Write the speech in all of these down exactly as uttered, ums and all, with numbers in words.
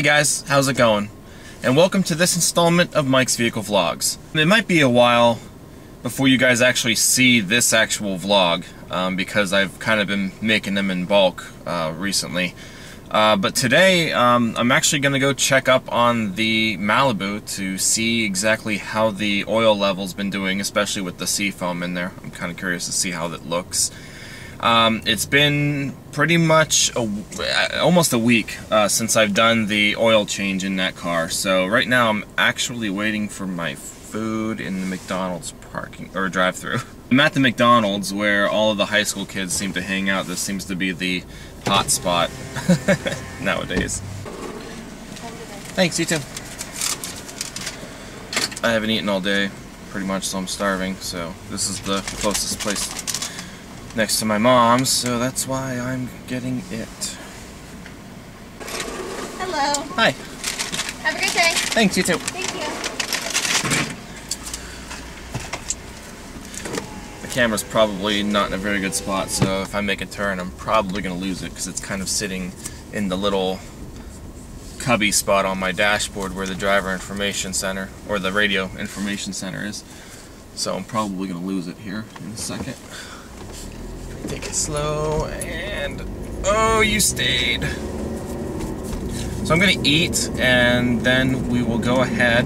Hey guys, how's it going? And welcome to this installment of Mike's Vehicle Vlogs. It might be a while before you guys actually see this actual vlog um, because I've kind of been making them in bulk uh, recently. Uh, but today um, I'm actually going to go check up on the Malibu to see exactly how the oil level's been doing, especially with the sea foam in there. I'm kind of curious to see how that looks. Um, it's been pretty much a, almost a week uh, since I've done the oil change in that car. So right now I'm actually waiting for my food in the McDonald's parking or drive-thru. I'm at the McDonald's where all of the high school kids seem to hang out. This seems to be the hot spot nowadays. Thanks, you too. I haven't eaten all day pretty much, so I'm starving. So this is the closest place next to my mom's, so that's why I'm getting it. Hello. Hi. Have a good day. Thanks, you too. Thank you. The camera's probably not in a very good spot, so if I make a turn, I'm probably going to lose it because it's kind of sitting in the little cubby spot on my dashboard where the driver information center, or the radio information center is. So I'm probably going to lose it here in a second. Take it slow, and oh, you stayed. So I'm gonna eat, and then we will go ahead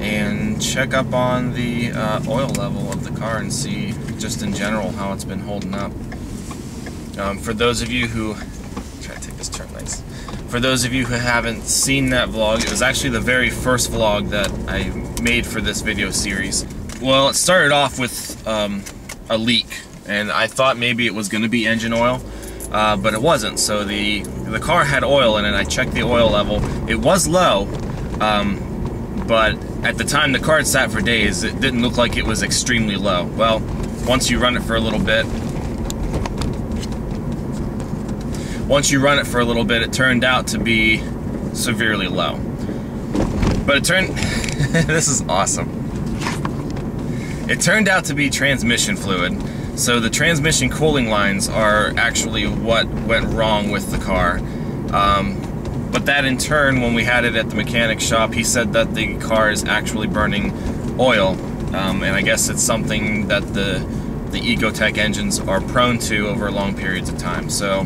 and check up on the uh, oil level of the car and see just in general how it's been holding up. Um, for those of you who try to take this turn, nice. For those of you who haven't seen that vlog, it was actually the very first vlog that I made for this video series. Well, it started off with um, a leak. And I thought maybe it was going to be engine oil, uh, but it wasn't. So the the car had oil in it. I checked the oil level. It was low, um, but at the time the car had sat for days, it didn't look like it was extremely low. Well, once you run it for a little bit, once you run it for a little bit, it turned out to be severely low. But it turned, this is awesome. It turned out to be transmission fluid. So the transmission cooling lines are actually what went wrong with the car. Um, but that in turn, when we had it at the mechanic shop, he said that the car is actually burning oil. Um, and I guess it's something that the, the Ecotec engines are prone to over long periods of time. So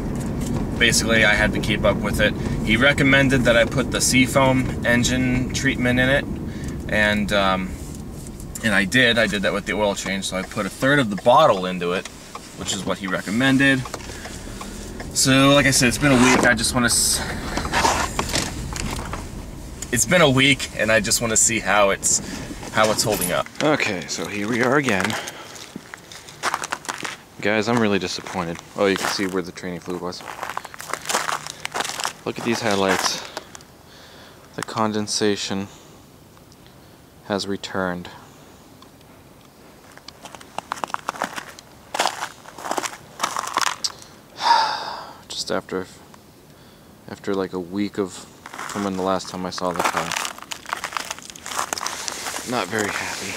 basically I had to keep up with it. He recommended that I put the Sea Foam engine treatment in it. And um, And I did, I did that with the oil change, so I put a third of the bottle into it, which is what he recommended. So, like I said, it's been a week, I just want to... S it's been a week, and I just want to see how it's, how it's holding up. Okay, so here we are again. Guys, I'm really disappointed. Oh, you can see where the training fluid was. Look at these headlights. The condensation has returned. after after like a week of from when the last time I saw the car. Not very happy.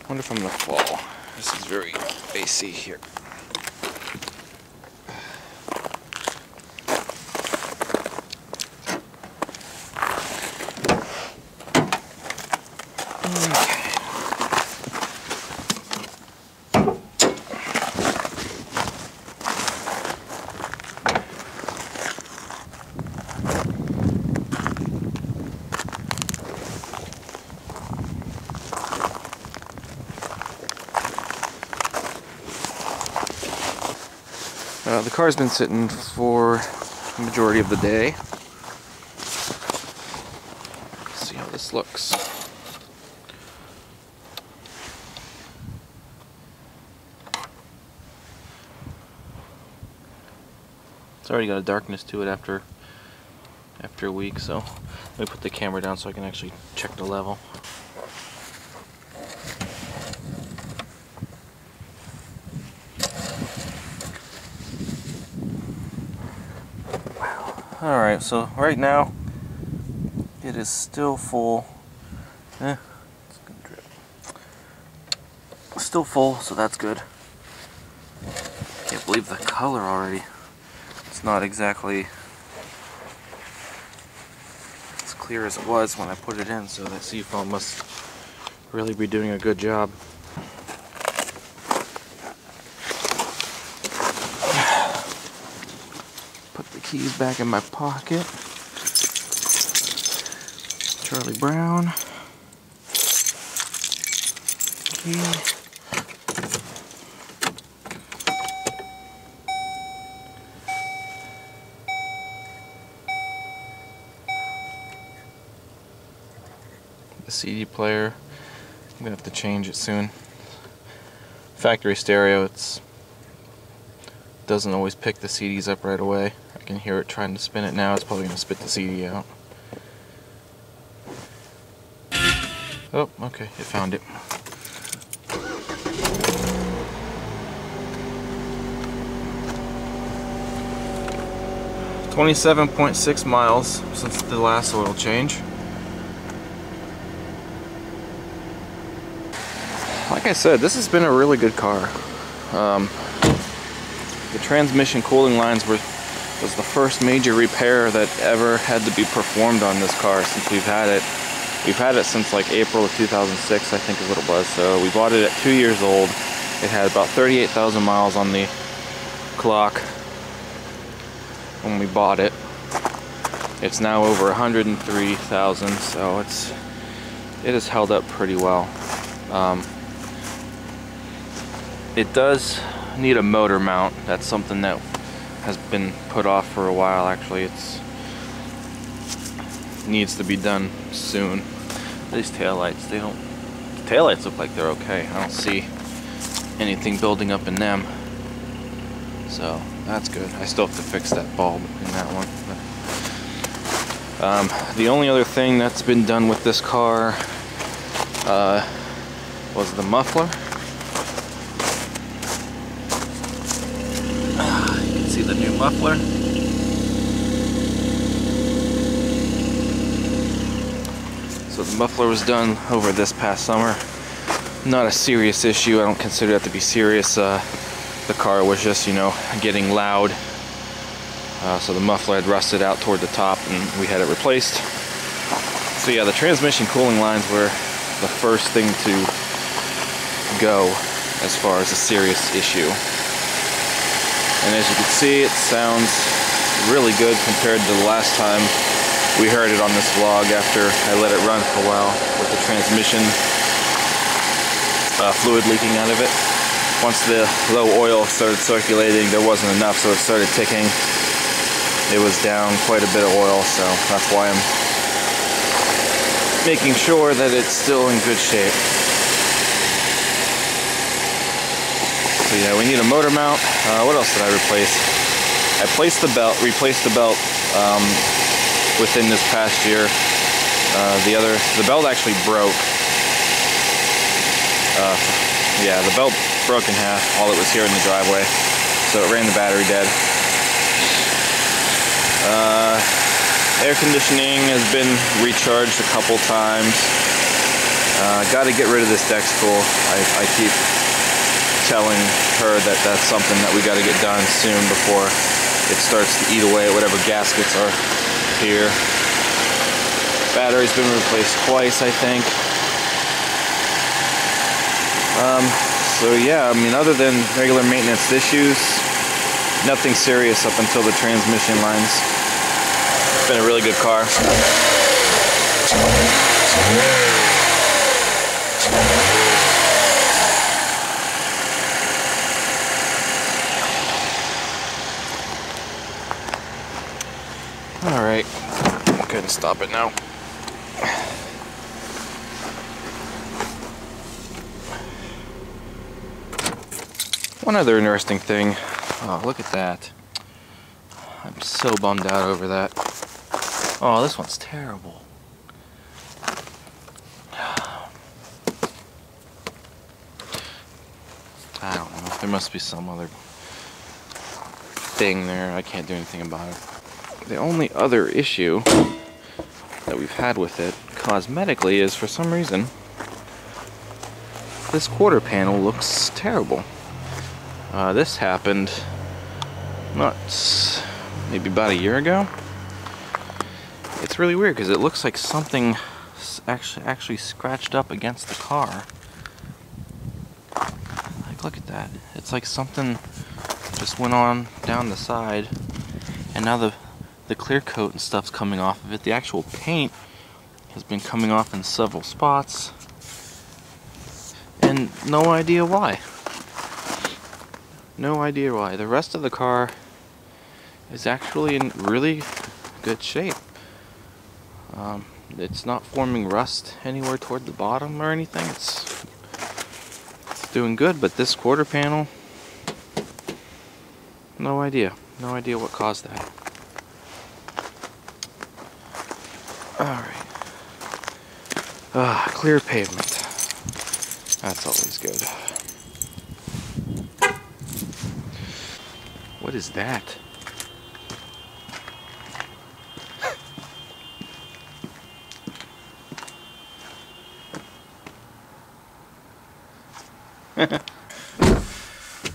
I wonder if I'm gonna fall. This is very icy here. Uh, the car's been sitting for the majority of the day. Let's see how this looks. It's already got a darkness to it after after a week, so let me put the camera down so I can actually check the level. Alright, so right now it is still full. Eh, it's gonna drip. Still full, so that's good. Can't believe the color already. It's not exactly clear as it was when I put it in, so that sea foam must really be doing a good job. Put the keys back in my pocket. Charlie Brown. Key. C D player. I'm gonna have to change it soon. Factory stereo, it's doesn't always pick the C Ds up right away. I can hear it trying to spin it now. It's probably gonna spit the C D out. Oh, okay, it found it. twenty-seven point six miles since the last oil change. Like I said, this has been a really good car. Um, the transmission cooling lines were was the first major repair that ever had to be performed on this car since we've had it. We've had it since like April of two thousand six, I think is what it was. So we bought it at two years old. It had about thirty-eight thousand miles on the clock when we bought it. It's now over one hundred three thousand, so it's it has held up pretty well. Um, It does need a motor mount. That's something that has been put off for a while. Actually, it's needs to be done soon. These taillights, they don't. The taillights look like they're okay. I don't see anything building up in them, so that's good. I still have to fix that bulb in that one. But, um, the only other thing that's been done with this car uh, was the muffler. The new muffler. So the muffler was done over this past summer. Not a serious issue. I don't consider that to be serious. Uh, the car was just, you know, getting loud. Uh, so the muffler had rusted out toward the top, and we had it replaced. So yeah, the transmission cooling lines were the first thing to go as far as a serious issue. And as you can see, it sounds really good compared to the last time we heard it on this vlog after I let it run for a while with the transmission uh, fluid leaking out of it. Once the low oil started circulating, there wasn't enough, so it started ticking. It was down quite a bit of oil, so that's why I'm making sure that it's still in good shape. So yeah, we need a motor mount. Uh, what else did I replace? I placed the belt, replaced the belt um, within this past year. Uh, the other, the belt actually broke. Uh, yeah, the belt broke in half while it was here in the driveway, so it ran the battery dead. Uh, air conditioning has been recharged a couple times. Uh, Got to get rid of this deck stool. I, I keep telling her that that's something that we got to get done soon before it starts to eat away at whatever gaskets are here. Battery's been replaced twice, I think. Um, so yeah, I mean, other than regular maintenance issues, nothing serious up until the transmission lines. It's been a really good car. Alright, I couldn't stop it now. One other interesting thing, oh look at that. I'm so bummed out over that. Oh, this one's terrible. I don't know, there must be some other thing there, I can't do anything about it. The only other issue that we've had with it, cosmetically, is for some reason, this quarter panel looks terrible. Uh, this happened not maybe about a year ago. It It's really weird because it looks like something actually actually scratched up against the car. Like, look at that. It's like something just went on down the side, and now the the clear coat and stuff's coming off of it. The actual paint has been coming off in several spots, and no idea why. No idea why. The rest of the car is actually in really good shape. Um, it's not forming rust anywhere toward the bottom or anything. It's, it's doing good, but this quarter panel, no idea. No idea what caused that. Alright. Ah, clear pavement. That's always good. What is that?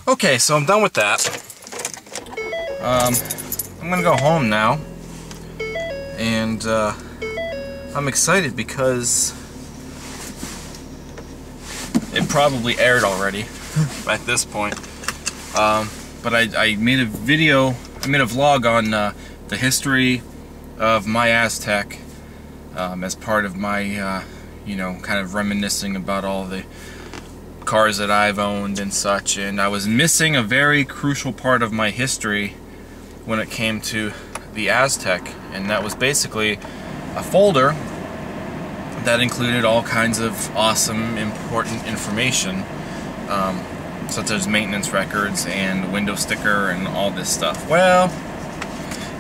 Okay, so I'm done with that. Um, I'm gonna go home now, and uh, I'm excited because it probably aired already at this point. Um, but I, I made a video, I made a vlog on uh, the history of my Aztek um, as part of my, uh, you know, kind of reminiscing about all the cars that I've owned and such, and I was missing a very crucial part of my history when it came to the Aztek, and that was basically a folder that included all kinds of awesome, important information, um, such as maintenance records and window sticker and all this stuff. Well,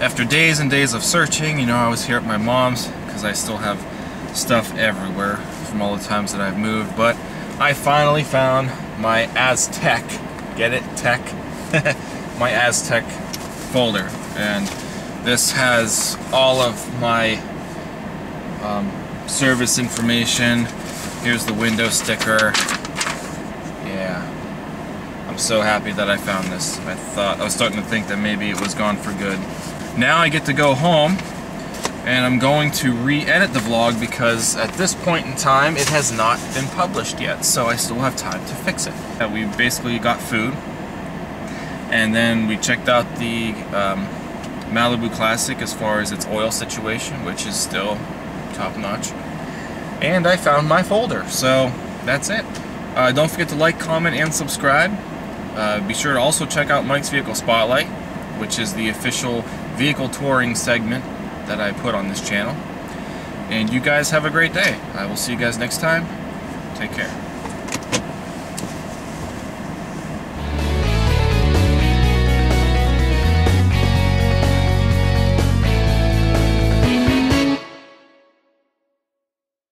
after days and days of searching, you know, I was here at my mom's because I still have stuff everywhere from all the times that I've moved, but I finally found my Aztek, get it, tech, my Aztek folder, and this has all of my um, service information. Here's the window sticker. Yeah, I'm so happy that I found this. I thought, I was starting to think that maybe it was gone for good. Now I get to go home, and I'm going to re-edit the vlog because at this point in time it has not been published yet, so I still have time to fix it. We basically got food, and then we checked out the um, Malibu Classic as far as its oil situation, which is still top-notch, and I found my folder, so that's it. Uh, don't forget to like, comment, and subscribe. Uh, be sure to also check out Mike's Vehicle Spotlight, which is the official vehicle touring segment that I put on this channel. And you guys have a great day. I will see you guys next time. Take care.